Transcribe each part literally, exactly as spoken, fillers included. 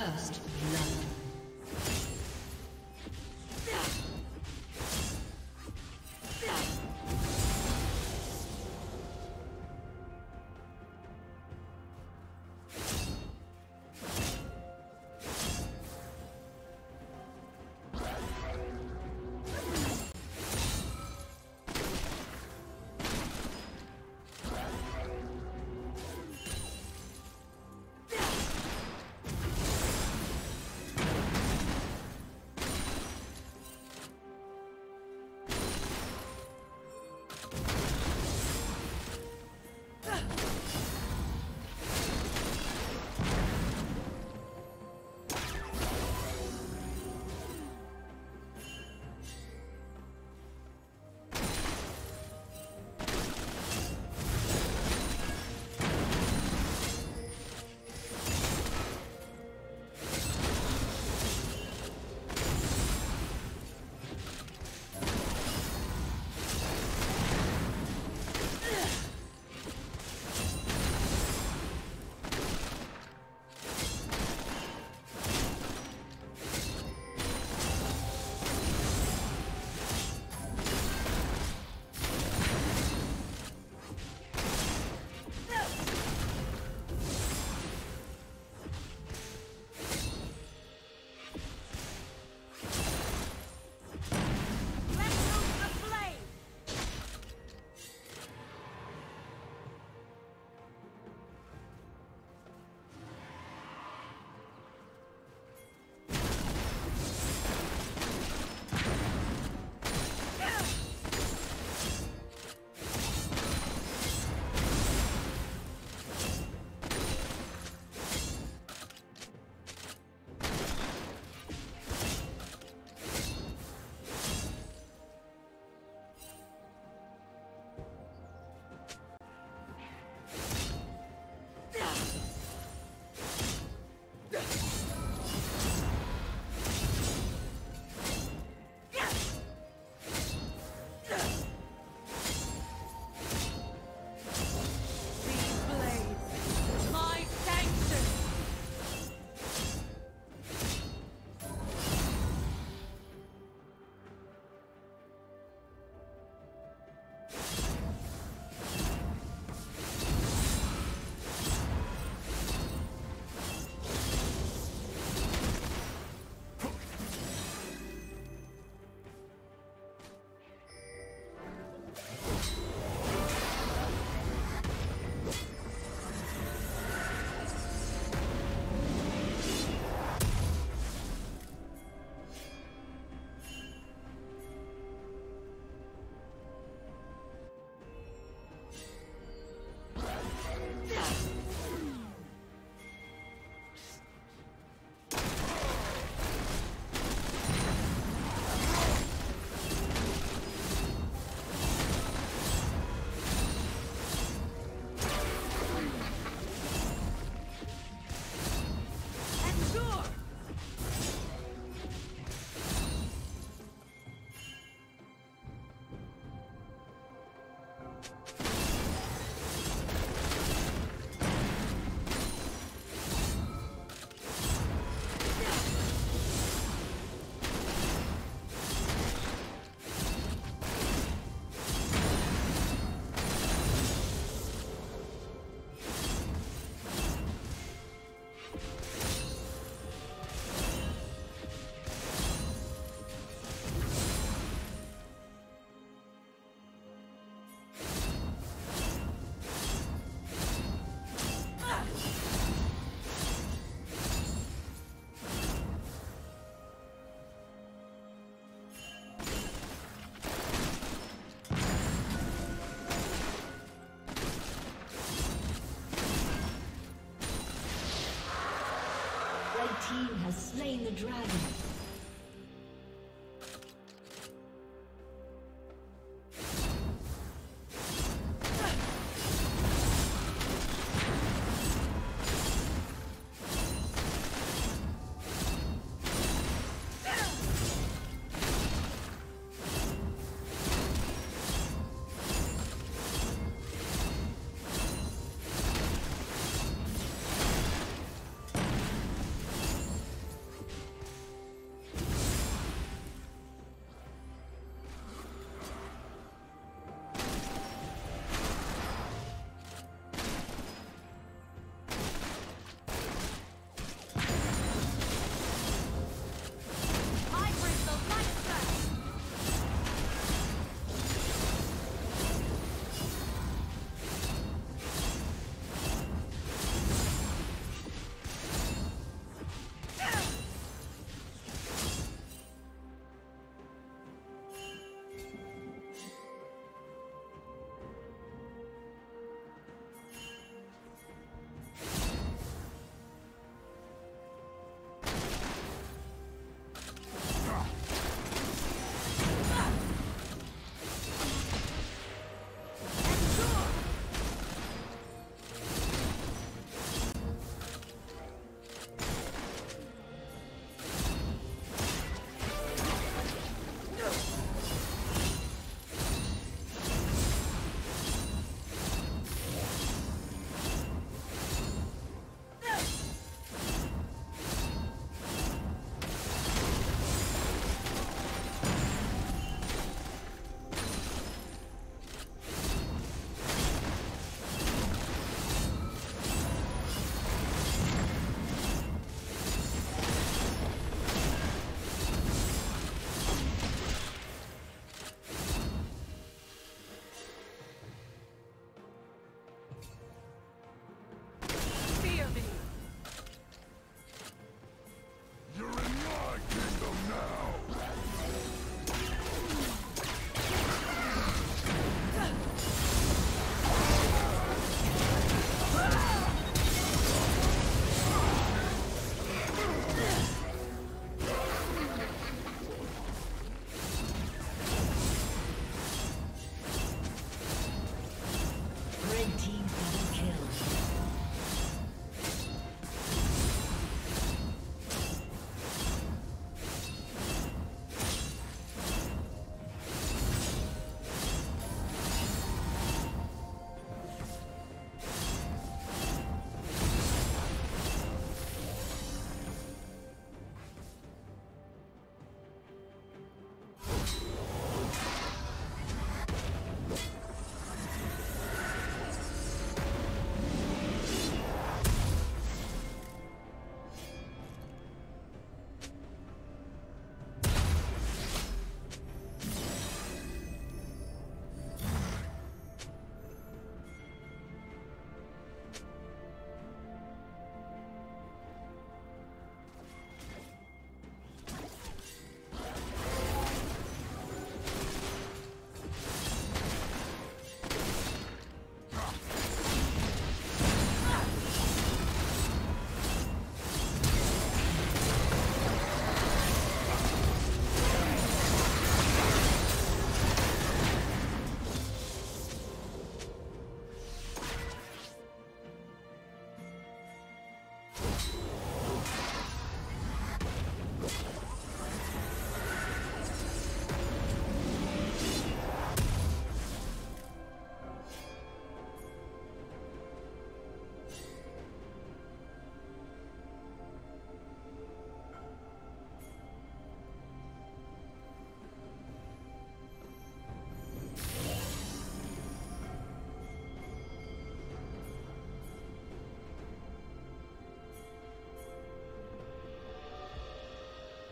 First love. The team has slain the dragon.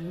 Blue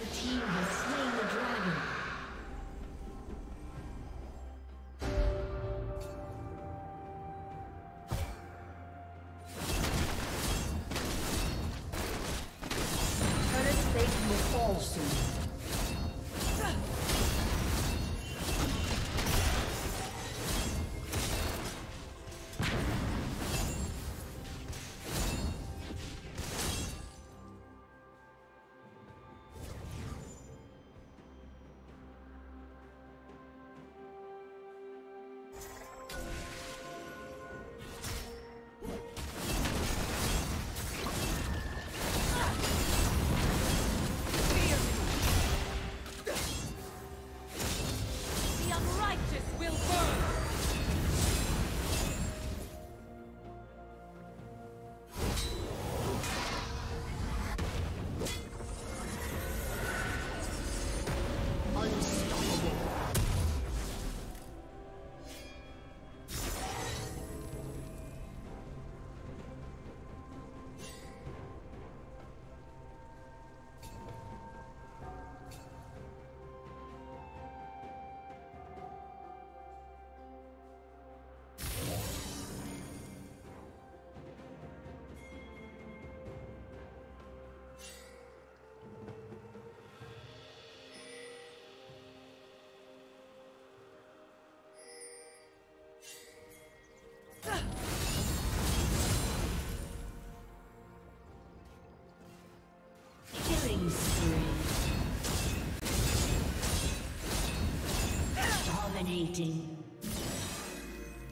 The team has slain the dragon. Turret plate will fall soon.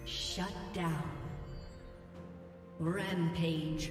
Shut down. Rampage.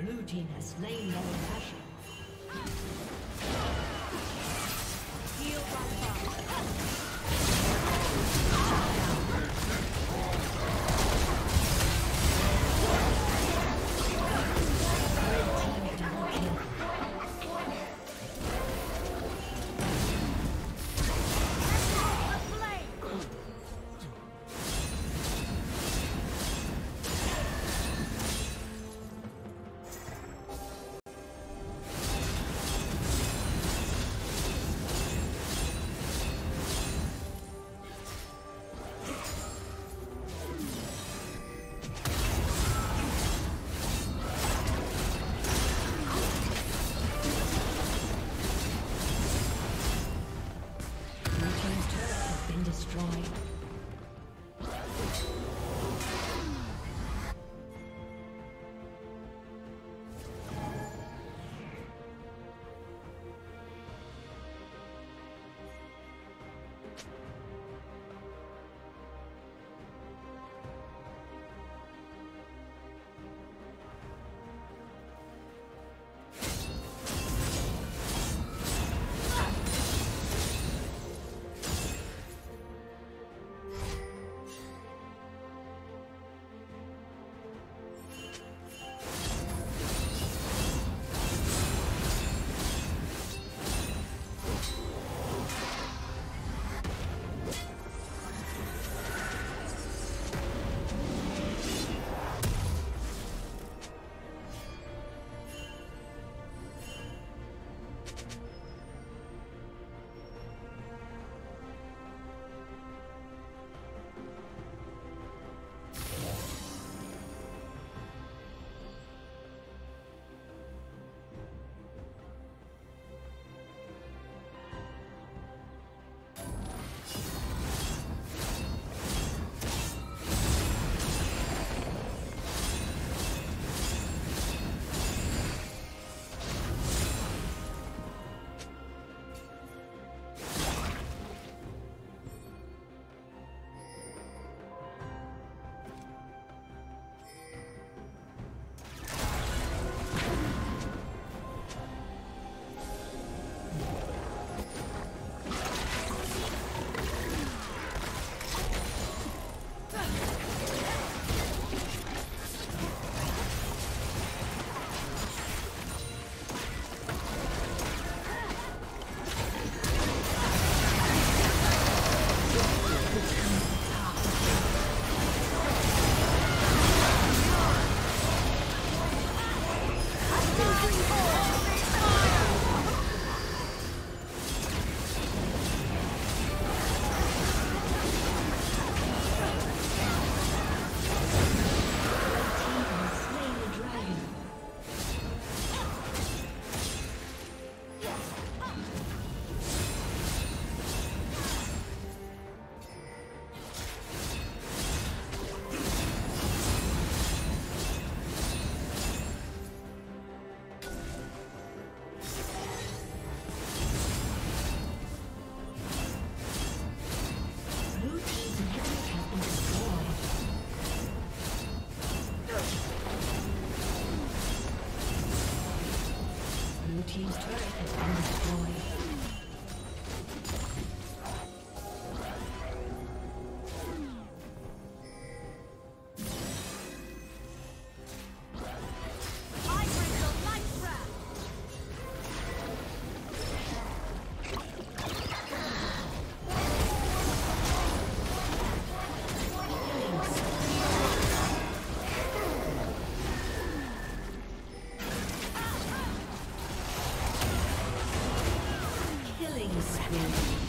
Blue team has slain the passion. Heal Team's turret has been destroyed. Thank you.